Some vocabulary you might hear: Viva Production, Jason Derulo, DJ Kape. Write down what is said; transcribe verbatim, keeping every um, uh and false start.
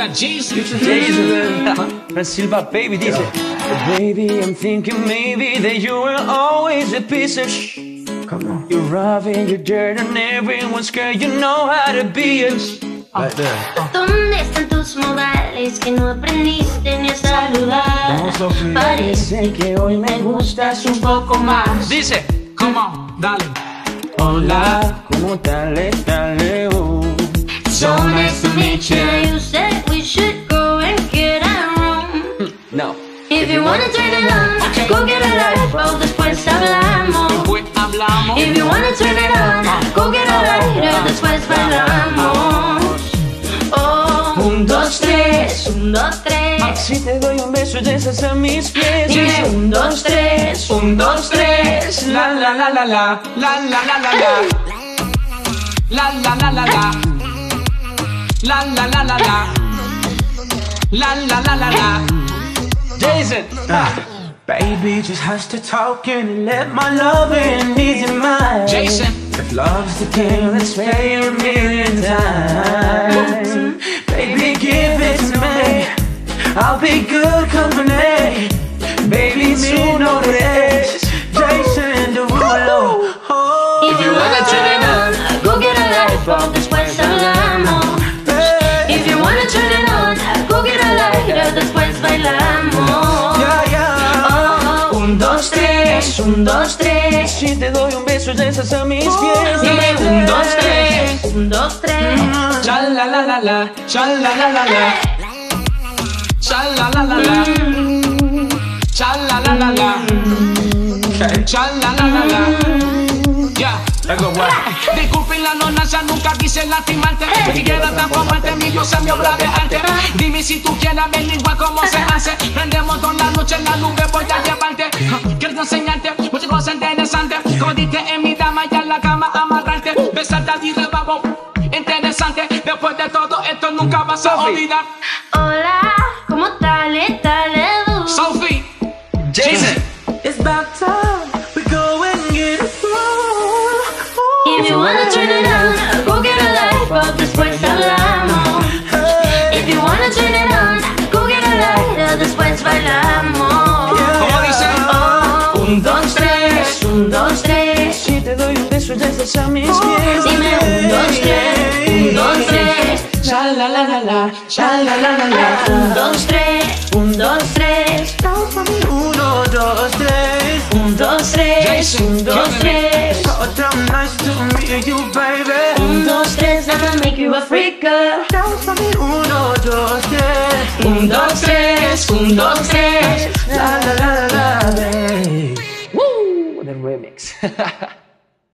Suena Jason. Jason Silva Baby dice: Baby, I'm thinking maybe that you were always a piece of sh. Come on. You're robbing, you're dirt, and everyone's scared. You know how to be a sh. Right there. ¿Dónde están tus modales que no aprendiste ni a saludar? Parece que hoy me gustas un poco más. Dice: Come on, dale. Hola, ¿cómo tal está Leo? So nice to meet you. You said we should go and get a room. No. If you wanna turn it on, go get a life. O después hablamos. If you wanna turn it on, go get a life. O después hablamos. Un, dos, tres, un, dos, tres. Si te doy un beso y estás a mis pies. Dime un, dos, tres, un, dos, tres. La, la, la, la, la, la, la, la, la, la. La, la, la, la, la. La, la, la, la, la. La, la, la, la, la. Jason. Baby, just hush the talking and let my love in ease your mind. Jason. If love's the game, let's play a million times. Baby, give it to me. I'll be good company. Baby, you know this. Jason Derulo. If you wanna turn it on, go get a life. O después hablamos. If you wanna turn it on, go get a life. O después bailamos. Yeah, yeah. Oh, un, dos, tres, un, dos, tres. Si te doy un beso ya estás a mis pies. Dime un, dos, tres, un, dos, tres. Cha la la la la, cha la la la la, cha la la la la, cha la la la la, cha la la la la. Yeah, that's good one. Disculpen la ignorancia, nunca quise lastimarte. Ni queda tan fuerte mi diosa, mi obra de arte. Dime si tú quieres mi lengua, cómo se hace. Prendemos toda la noche en la nube, voy a llevarte. Quiero enseñarte muchas cosas interesantes. Como diste en mi dama y en la cama amarrarte, besarte y rebabo. Interesante, después de todo esto nunca vas a olvidar. Hola, ¿cómo tal? Tal Edu. Sophie, Jason, it's about time we go and get it on. If you wanna turn it on, go get a life. O después hablamos. If you wanna turn it on, go get a life. O después bailamos. ¿Cómo dicen? Un, dos, tres, un, dos, tres. Si te doy un beso ya estás a mis pies. Dime un, dos, tres. La la la la, la la la la. Un, dos, tres, un, dos, tres. Uno, dos, tres. Un, dos, tres, un, dos, tres. So damn nice to meet you, baby. Un, dos, tres, I'm gonna make you a freak girl. Uno, dos, tres. Un, dos, tres, un, dos, tres. La la la la la, baby. Woo, the remix.